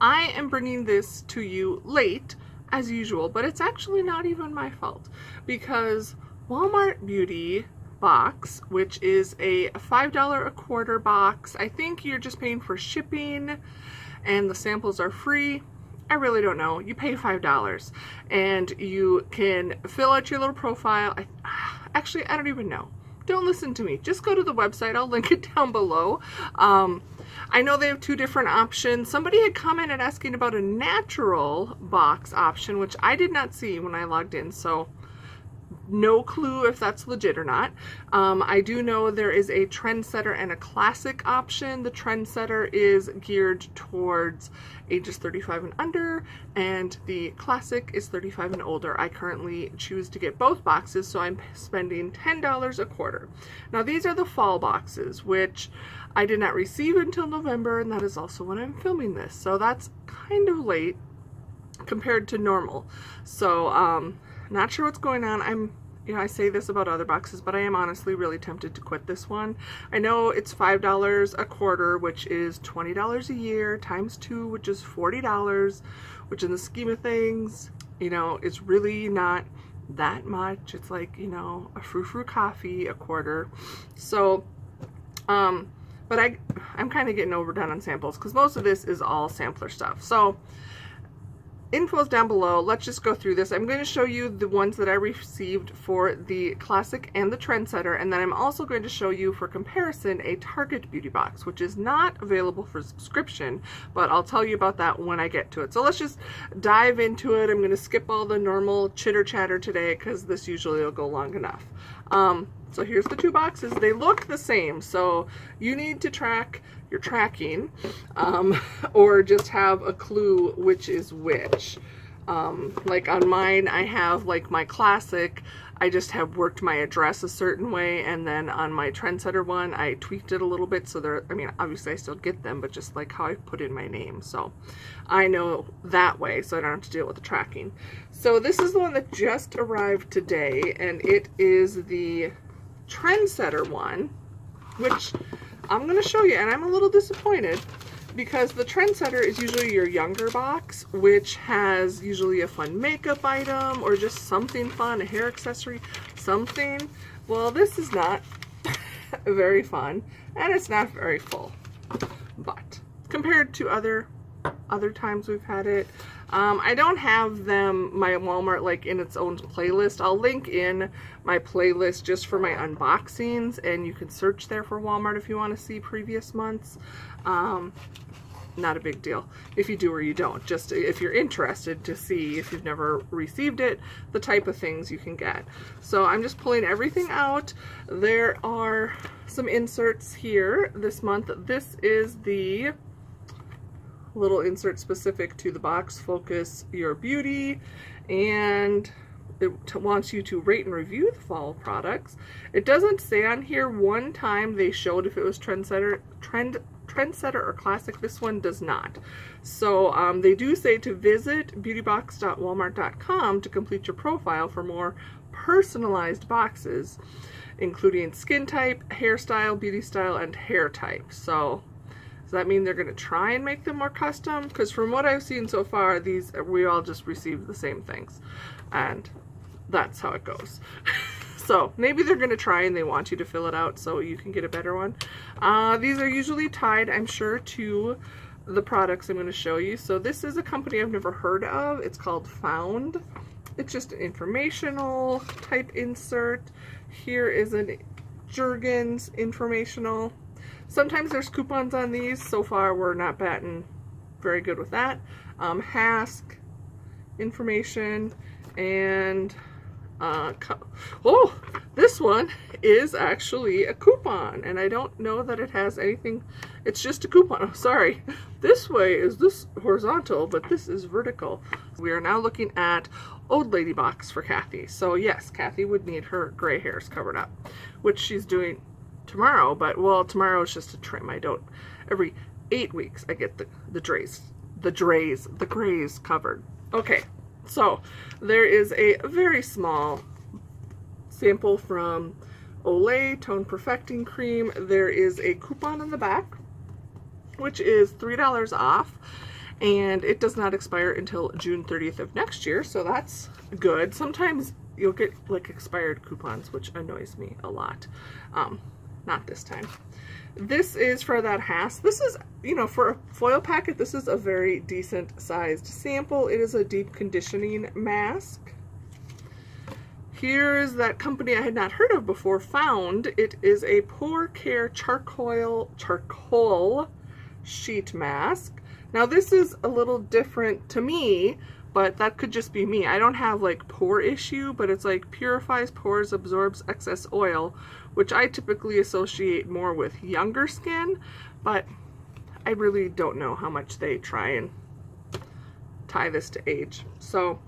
I am bringing this to you late as usual, but it's actually not even my fault because Walmart Beauty box, which is a $5 a quarter box, I think you're just paying for shipping and the samples are free. I really don't know. You pay $5 and you can fill out your little profile. Actually, I don't even know. Don't listen to me. Just go to the website. I'll link it down below. I know they have two different options. Somebody had commented asking about a natural box option, which I did not see when I logged in, so no clue if that's legit or not. I do know there is a trendsetter and a classic option. The trendsetter is geared towards ages 35 and under, and the classic is 35 and older. I currently choose to get both boxes, so I'm spending $10 a quarter. Now these are the fall boxes, which I did not receive until November, and that is also when I'm filming this, so that's kind of late compared to normal. So not sure what's going on. I say this about other boxes, but I am honestly really tempted to quit this one. I know it's $5 a quarter, which is $20 a year, times 2, which is $40, which in the scheme of things, it's really not that much. It's like, a frou-frou coffee a quarter. So, but I'm kind of getting overdone on samples because most of this is all sampler stuff. So, info's down below. Let's just go through this. I'm going to show you the ones that I received for the classic and the trendsetter, and then I'm also going to show you for comparison a Target beauty box, which is not available for subscription, but I'll tell you about that when I get to it. So let's just dive into it. I'm going to skip all the normal chitter chatter today because this usually will go long enough. So here's the two boxes. They look the same, so you need to track your tracking, or just have a clue which is which. Like on mine, I have like my classic, I just have worked my address a certain way, and then on my trendsetter one, I tweaked it a little bit, so there, obviously I still get them, but just like how I put in my name, so I know that way, so I don't have to deal with the tracking. So this is the one that just arrived today, and it is the trendsetter one, which I'm going to show you, and I'm a little disappointed because the trendsetter is usually your younger box, which has usually a fun makeup item or just something fun, a hair accessory, something. Well, this is not very fun, and it's not very full, but compared to other times we've had it. I don't have my Walmart like in its own playlist. I'll link in my playlist just for my unboxings, and you can search there for Walmart if you want to see previous months. Not a big deal if you do or you don't, just if you're interested to see if you've never received it, the type of things you can get. So I'm just pulling everything out. There are some inserts here this month. This is the little insert specific to the box, Focus Your Beauty, and it wants you to rate and review the fall products. It doesn't say on here. One time they showed if it was trendsetter or classic. This one does not. So they do say to visit beautybox.walmart.com to complete your profile for more personalized boxes, including skin type, hairstyle, beauty style, and hair type. So does that mean they're going to try and make them more custom? Because from what I've seen so far, we all just received the same things. And that's how it goes. So maybe they're going to try and they want you to fill it out so you can get a better one. These are usually tied, I'm sure, to the products I'm going to show you. So this is a company I've never heard of. It's called Found. It's just an informational type insert. Here is a Jergens informational. Sometimes there's coupons on these. So far, we're not batting very good with that. Hask information, and oh, this one is actually a coupon, and I don't know that it has anything. It's just a coupon. I'm sorry. This way is this horizontal, but this is vertical. We are now looking at old lady box for Kathy. So yes, Kathy would need her gray hairs covered up, which she's doing tomorrow, but well, tomorrow is just a trim. I don't, every 8 weeks I get the grays covered. Okay, so there is a very small sample from Olay Tone Perfecting Cream. There is a coupon in the back, which is $3 off, and it does not expire until June 30th of next year, so that's good. Sometimes you'll get like expired coupons, which annoys me a lot. Not this time. This is for that Hask. This is, you know, for a foil packet, this is a very decent sized sample. It is a deep conditioning mask. Here's that company I had not heard of before, Found. It is a Pore Care charcoal sheet mask. Now this is a little different to me, but that could just be me. I don't have like pore issue, but it's like purifies pores, absorbs excess oil, which I typically associate more with younger skin, but I really don't know how much they try and tie this to age. So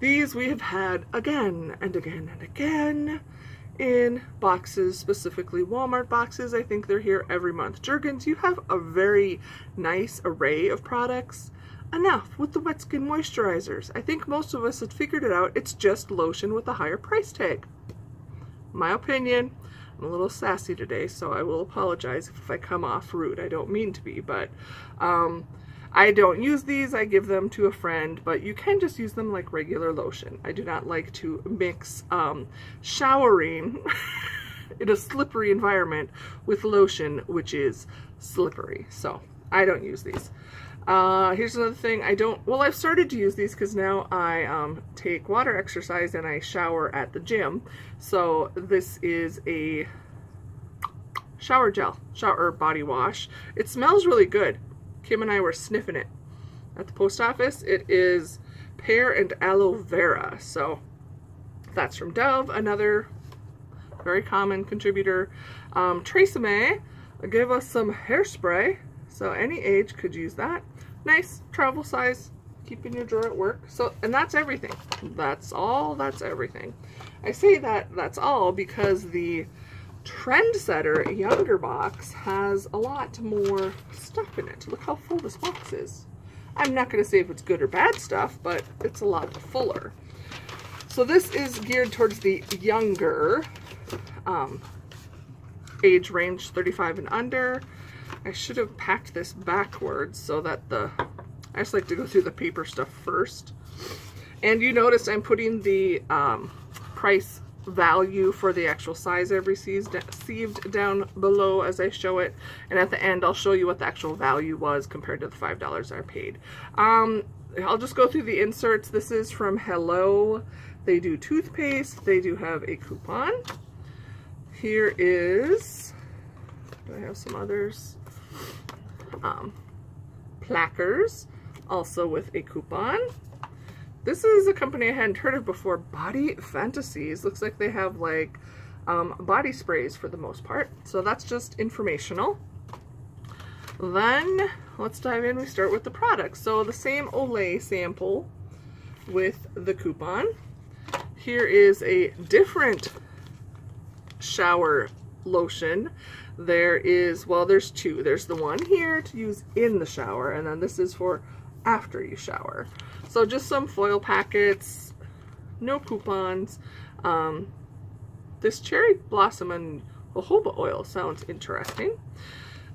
these we have had again and again and again in boxes, specifically Walmart boxes. I think they're here every month. Jergens, you have a very nice array of products. Enough with the wet skin moisturizers. I think most of us have figured it out. It's just lotion with a higher price tag. My opinion. I'm a little sassy today, so I will apologize if I come off rude. I don't mean to be, but I don't use these, I give them to a friend, but you can just use them like regular lotion. I do not like to mix showering in a slippery environment with lotion, which is slippery, so I don't use these. Here's another thing I don't, well, I've started to use these because now I take water exercise and I shower at the gym, so this is a shower gel, shower body wash. It smells really good. Kim and I were sniffing it at the post office. It is pear and aloe vera. So that's from Dove, another very common contributor. Tresemme gave us some hairspray. So any age could use that. Nice travel size, keep in your drawer at work. So, and that's everything. That's all, that's everything. I say that that's all because the Trendsetter younger box has a lot more stuff in it. Look how full this box is. I'm not going to say if it's good or bad stuff, but it's a lot fuller. So this is geared towards the younger age range, 35 and under. I should have packed this backwards so that I just like to go through the paper stuff first. And you notice I'm putting the price value for the actual size I've received down below as I show it, and at the end I'll show you what the actual value was compared to the $5 I paid. I'll just go through the inserts. This is from Hello. They do toothpaste. They do have a coupon. Here is, do I have some others? Plackers, also with a coupon. This is a company I hadn't heard of before, Body Fantasies. Looks like they have like body sprays for the most part. So that's just informational. Then let's dive in. We start with the products. So the same Olay sample with the coupon. Here is a different shower lotion. There is, well, there's two. There's the one here to use in the shower, and then this is for after you shower. So just some foil packets, no coupons. This cherry blossom and jojoba oil sounds interesting.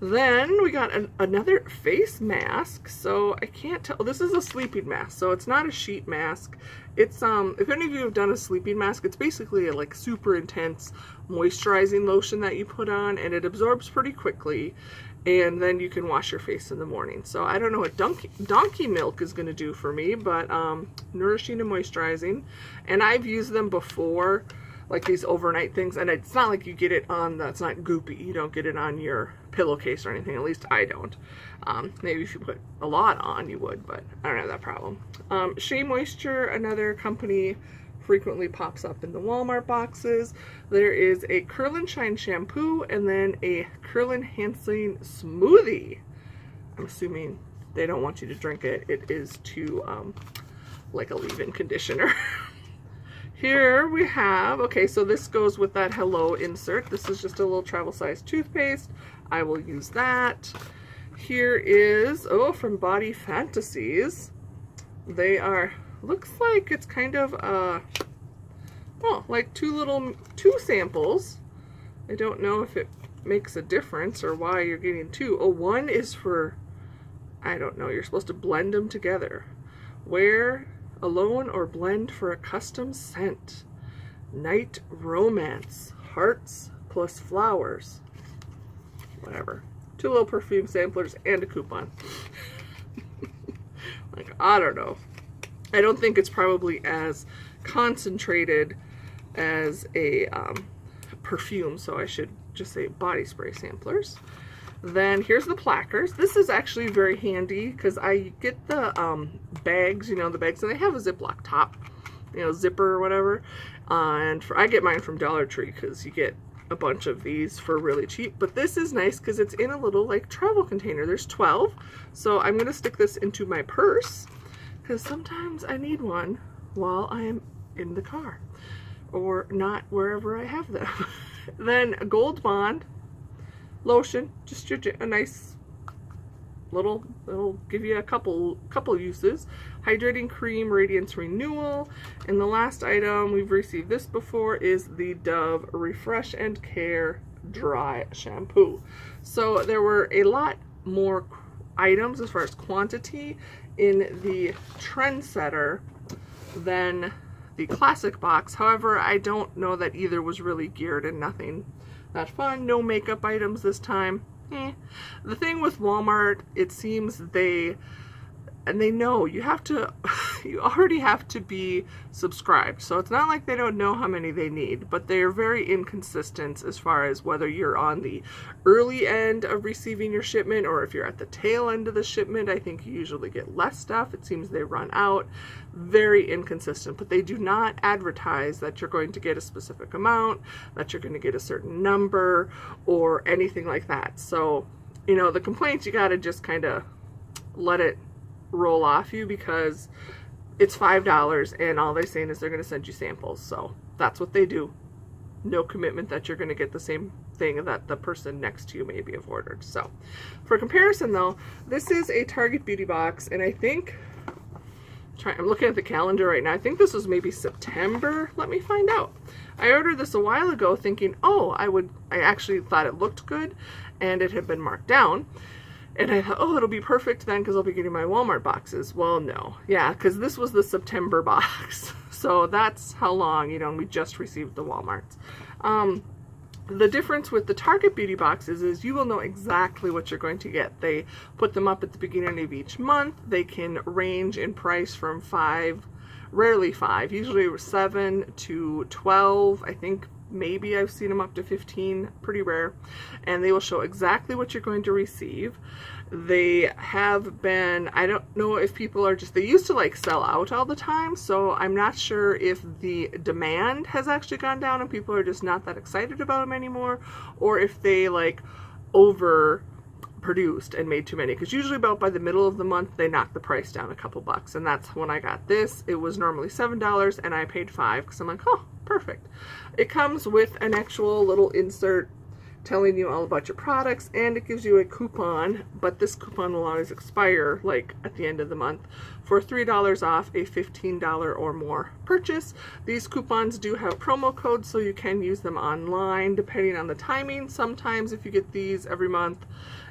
Then we got another face mask. So I can't tell, this is a sleeping mask. So it's not a sheet mask. It's, if any of you have done a sleeping mask, it's basically a like super intense moisturizing lotion that you put on, and it absorbs pretty quickly. And then you can wash your face in the morning. So I don't know what donkey milk is going to do for me, but nourishing and moisturizing. And I've used them before, like these overnight things. And it's not like you get it on, that's not goopy. You don't get it on your pillowcase or anything. At least I don't. Maybe if you put a lot on, you would, but I don't have that problem. Shea Moisture, another company, frequently pops up in the Walmart boxes. There is a curl and shine shampoo and then a curl enhancing smoothie. I'm assuming they don't want you to drink it. It is to like a leave-in conditioner. Here we have, okay, so this goes with that Hello insert. This is just a little travel size toothpaste. I will use that. Here is, oh, from Body Fantasies. They are, looks like it's kind of well, like two samples. I don't know if it makes a difference or why you're getting two. Oh, one is for, I don't know, you're supposed to blend them together. Wear alone or blend for a custom scent. Night Romance, hearts plus flowers, whatever. 2 little perfume samplers and a coupon. Like, I don't know. I don't think it's probably as concentrated as a perfume, so I should just say body spray samplers. Then here's the Plackers. This is actually very handy because I get the bags, you know, the bags, and they have a Ziploc top, you know, zipper or whatever. And I get mine from Dollar Tree because you get a bunch of these for really cheap. But this is nice because it's in a little like travel container. There's 12, so I'm going to stick this into my purse because sometimes I need one while I am in the car or not wherever I have them. Then Gold Bond lotion, just a nice little, it'll give you a couple uses. Hydrating cream, radiance renewal. And the last item, we've received this before, is the Dove Refresh and Care Dry Shampoo. So there were a lot more items as far as quantity in the Trendsetter than the classic box. However, I don't know that either was really geared, and nothing that fun. No makeup items this time. The thing with Walmart, it seems they know you have to, you already have to be subscribed. So it's not like they don't know how many they need, but they're very inconsistent as far as whether you're on the early end of receiving your shipment or if you're at the tail end of the shipment. I think you usually get less stuff. It seems they run out. Very inconsistent, but they do not advertise that you're going to get a specific amount, that you're going to get a certain number or anything like that. So, you know, the complaints, you got to just kind of let it roll off you because it's $5 and all they're saying is they're going to send you samples. So that's what they do. No commitment that you're going to get the same thing that the person next to you maybe have ordered. So for comparison though, this is a Target beauty box, and I think, I'm looking at the calendar right now, I think this was maybe September. Let me find out. I ordered this a while ago thinking, oh, I actually thought it looked good and it had been marked down. And I thought, oh, it'll be perfect then because I'll be getting my Walmart boxes. Well, no. Yeah, because this was the September box. So that's how long, you know, and we just received the Walmarts. The difference with the Target beauty boxes is you will know exactly what you're going to get. They put them up at the beginning of each month. They can range in price from 5, rarely 5, usually 7 to 12, I think. Maybe I've seen them up to 15, pretty rare. And they will show exactly what you're going to receive. They have been, I don't know if people are just, they used to like sell out all the time, so I'm not sure if the demand has actually gone down and people are just not that excited about them anymore, or if they like overproduced and made too many, because usually about by the middle of the month they knock the price down a couple bucks. And that's when I got this. It was normally $7 and I paid $5 because I'm like, oh, perfect. It comes with an actual little insert telling you all about your products, and it gives you a coupon, but this coupon will always expire like at the end of the month for $3 off a $15 or more purchase. These coupons do have promo codes, so you can use them online depending on the timing. Sometimes if you get these every month,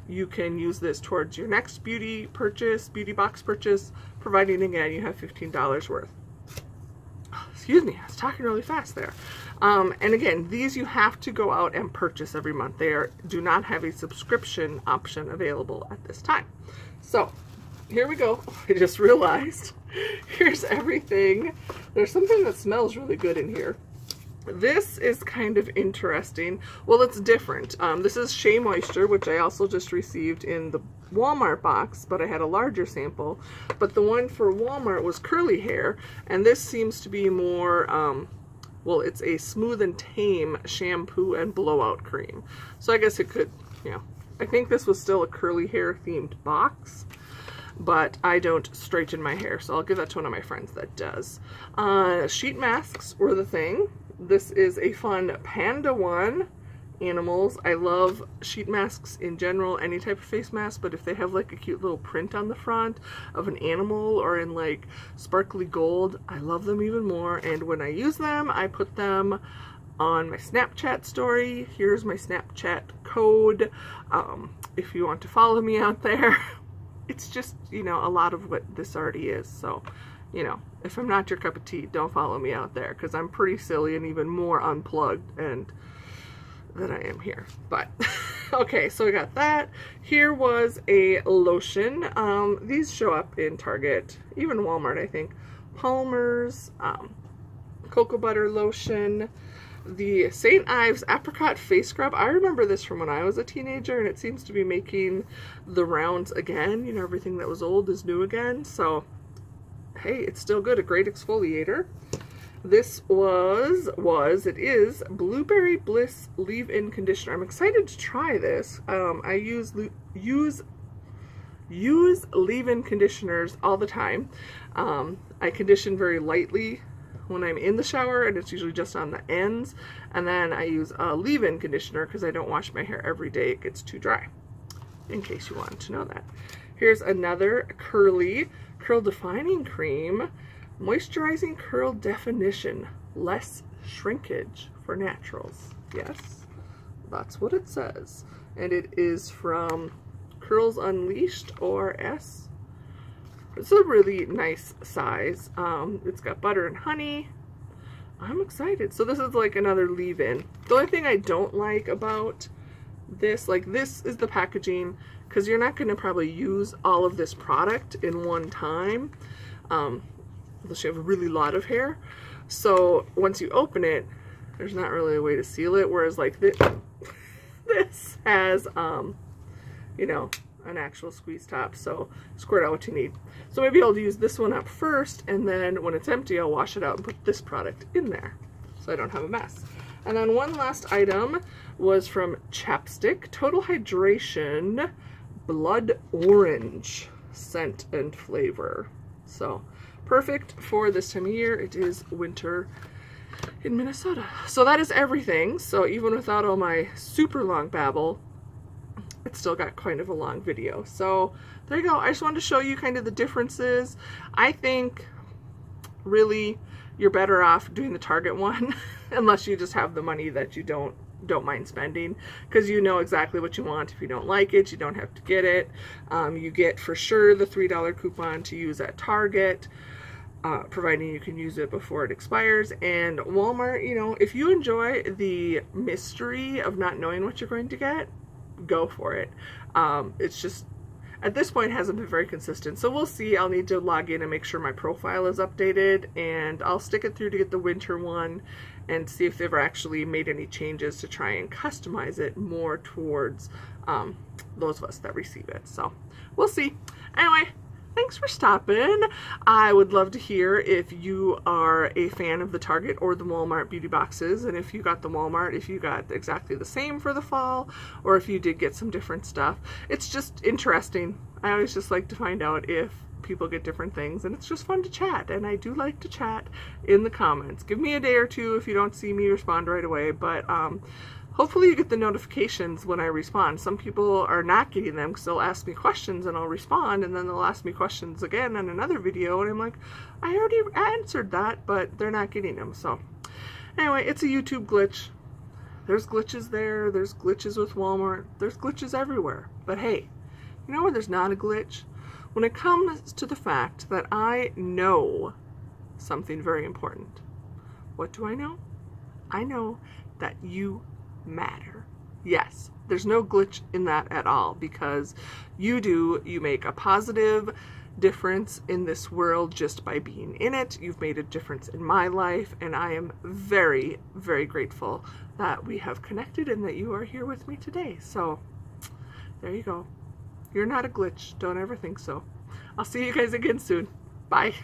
you can use this towards your next beauty purchase, beauty box purchase, providing again you have $15 worth. Excuse me, I was talking really fast there. And again, these you have to go out and purchase every month. They do not have a subscription option available at this time. So here we go. I just realized here's everything. There's something that smells really good in here. This is kind of interesting. Well, it's different. This is Shea Moisture, which I also just received in the Walmart box, but I had a larger sample. But the one for Walmart was curly hair, and this seems to be more, well, it's a smooth and tame shampoo and blowout cream. So I guess it could, you know, I think this was still a curly hair themed box, but I don't straighten my hair, so I'll give that to one of my friends that does. Sheet masks were the thing. This is a fun panda one, animals. I love sheet masks in general, any type of face mask, but if they have like a cute little print on the front of an animal or in like sparkly gold, I love them even more. And when I use them, I put them on my Snapchat story. Here's my Snapchat code if you want to follow me out there. it's just, you know, a lot of what this already is. So, you know, if I'm not your cup of tea, don't follow me out there, because I'm pretty silly and even more unplugged and than I am here. But okay, so I got that. Here was a lotion. These show up in Target, even Walmart, I think. Palmer's, cocoa butter lotion, the St. Ives apricot face scrub. I remember this from when I was a teenager, and it seems to be making the rounds again. You know, everything that was old is new again. So hey, it's still good. A great exfoliator. This it is Blueberry Bliss leave-in conditioner. I'm excited to try this. I use leave-in conditioners all the time. I condition very lightly when I'm in the shower, and it's usually just on the ends, and then I use a leave-in conditioner because I don't wash my hair every day, it gets too dry, in case you wanted to know that. Here's another curl defining cream, moisturizing curl definition, less shrinkage for naturals. Yes, that's what it says, and it is from Curls Unleashed, or S. It's a really nice size. It's got butter and honey. I'm excited. So this is like another leave-in. The only thing I don't like about this, like, this is the packaging, because you're not going to probably use all of this product in one time, unless you have a really lot of hair. So once you open it, there's not really a way to seal it, whereas like this has, you know, an actual squeeze top, so squirt out what you need. So maybe I'll use this one up first, and then when it's empty, I'll wash it out and put this product in there so I don't have a mess. And then one last item was from Chapstick, Total Hydration Blood Orange scent and flavor. So perfect for this time of year. It is winter in Minnesota. So that is everything. So even without all my super long babble, it's still got kind of a long video. So there you go. I just wanted to show you kind of the differences. I think really you're better off doing the Target one unless you just have the money that you don't mind spending, because you know exactly what you want. If you don't like it, you don't have to get it. You get for sure the $3 coupon to use at Target, providing you can use it before it expires. And Walmart, you know, if you enjoy the mystery of not knowing what you're going to get, go for it. It's just at this point hasn't been very consistent, so we'll see. I'll need to log in and make sure my profile is updated, and I'll stick it through to get the winter one and see if they've ever actually made any changes to try and customize it more towards those of us that receive it. So we'll see. Anyway, thanks for stopping. I would love to hear if you are a fan of the Target or the Walmart beauty boxes, and if you got the Walmart, if you got exactly the same for the fall, or if you did get some different stuff. It's just interesting. I always just like to find out if people get different things, and it's just fun to chat, and I do like to chat in the comments. Give me a day or two if you don't see me respond right away, but hopefully you get the notifications when I respond. Some people are not getting them because they'll ask me questions and I'll respond, and then they'll ask me questions again on another video, and I'm like, I already answered that, but they're not getting them. So anyway, it's a YouTube glitch. There's glitches there. There's glitches with Walmart. There's glitches everywhere. But hey, you know where there's not a glitch? When it comes to the fact that I know something very important. What do I know? I know that you matter. Yes, there's no glitch in that at all, because you make a positive difference in this world just by being in it. You've made a difference in my life, and I am very, very grateful that we have connected and that you are here with me today. So there you go. You're not a glitch. Don't ever think so. I'll see you guys again soon. Bye.